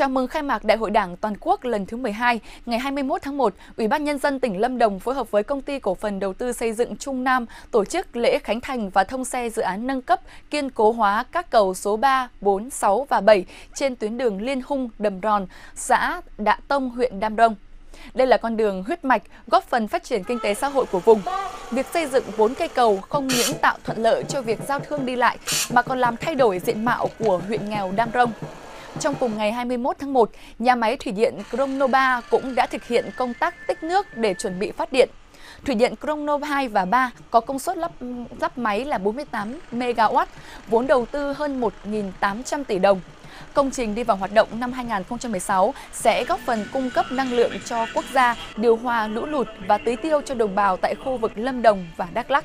Chào mừng khai mạc Đại hội Đảng toàn quốc lần thứ 12, ngày 21 tháng 1, Ủy ban Nhân dân tỉnh Lâm Đồng phối hợp với Công ty Cổ phần Đầu tư Xây dựng Trung Nam tổ chức lễ khánh thành và thông xe dự án nâng cấp kiên cố hóa các cầu số 3, 4, 6 và 7 trên tuyến đường Liên Hung, Đầm Ròn, xã Đạ Tông, huyện Đam Rông. Đây là con đường huyết mạch góp phần phát triển kinh tế xã hội của vùng. Việc xây dựng 4 cây cầu không những tạo thuận lợi cho việc giao thương đi lại mà còn làm thay đổi diện mạo của huyện nghèo Đam Rông. Trong cùng ngày 21 tháng 1, nhà máy thủy điện Krông Nô Ba cũng đã thực hiện công tác tích nước để chuẩn bị phát điện. Thủy điện Krông Nô 2 và 3 có công suất lắp máy là 48 MW, vốn đầu tư hơn 1.800 tỷ đồng. Công trình đi vào hoạt động năm 2016 sẽ góp phần cung cấp năng lượng cho quốc gia, điều hòa lũ lụt và tưới tiêu cho đồng bào tại khu vực Lâm Đồng và Đắk Lắk.